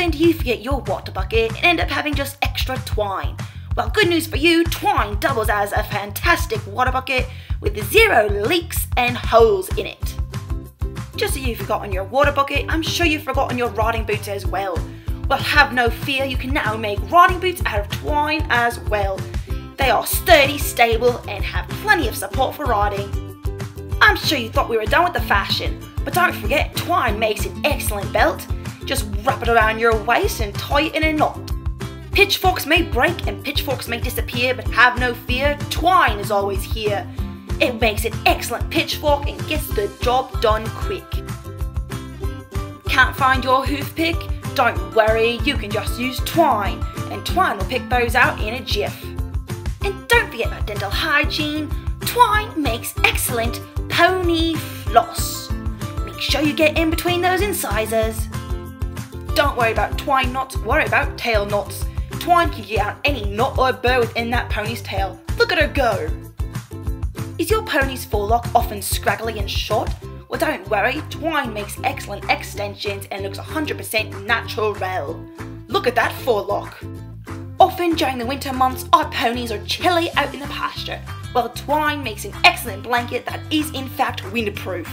then you forget your water bucket and end up having just extra twine. Well, good news for you, twine doubles as a fantastic water bucket with zero leaks and holes in it. Just so you've forgotten your water bucket, I'm sure you've forgotten your riding boots as well. Well, have no fear, you can now make riding boots out of twine as well. They are sturdy, stable, and have plenty of support for riding. I'm sure you thought we were done with the fashion, but don't forget, twine makes an excellent belt. Just wrap it around your waist and tie it in a knot. Pitchforks may break and pitchforks may disappear, but have no fear, twine is always here. It makes an excellent pitchfork and gets the job done quick. Can't find your hoof pick? Don't worry, you can just use twine, and twine will pick those out in a jiff. And don't forget about dental hygiene, twine makes excellent pony floss. Make sure you get in between those incisors. Don't worry about twine knots, worry about tail knots. Twine can get out any knot or burr within that pony's tail. Look at her go! Is your pony's forelock often scraggly and short? Well, don't worry, twine makes excellent extensions and looks 100% natural. Look at that forelock! Often during the winter months, our ponies are chilly out in the pasture. Well, twine makes an excellent blanket that is in fact windproof.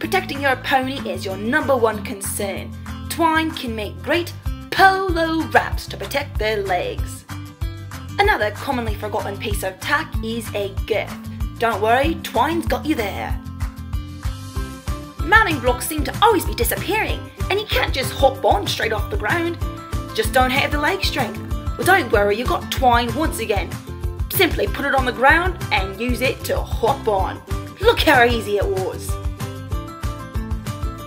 Protecting your pony is your number one concern. Twine can make great polo wraps to protect their legs. Another commonly forgotten piece of tack is a girth. Don't worry, twine's got you there. Mounting blocks seem to always be disappearing, and you can't just hop on straight off the ground. Just don't have the leg strength. Well, don't worry, you've got twine once again. Simply put it on the ground and use it to hop on. Look how easy it was.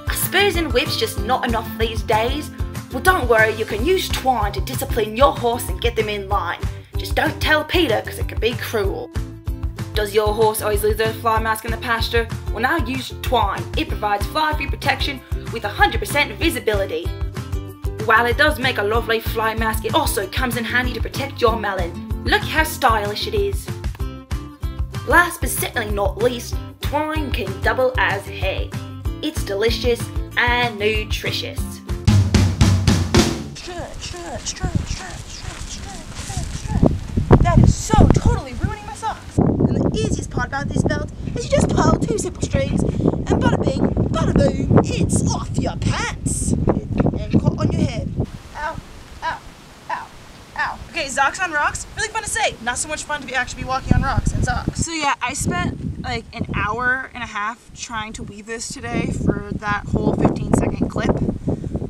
Are spurs and whips just not enough these days? Well, don't worry, you can use twine to discipline your horse and get them in line. Just don't tell Peter, because it can be cruel. Does your horse always lose their fly mask in the pasture? Well, now use twine. It provides fly-free protection with 100% visibility. While it does make a lovely fly mask, it also comes in handy to protect your melon. Look how stylish it is. Last but certainly not least, twine can double as hay. It's delicious and nutritious. That is so totally ruining my socks. Easiest part about this belt is you just pull two simple strings and bada bing, bada boom, it's off your pants and caught on your head. Ow, ow, ow, ow. Okay, socks on rocks, really fun to say. Not so much fun to actually be walking on rocks and socks. So yeah, I spent like an hour and a half trying to weave this today for that whole 15-second clip.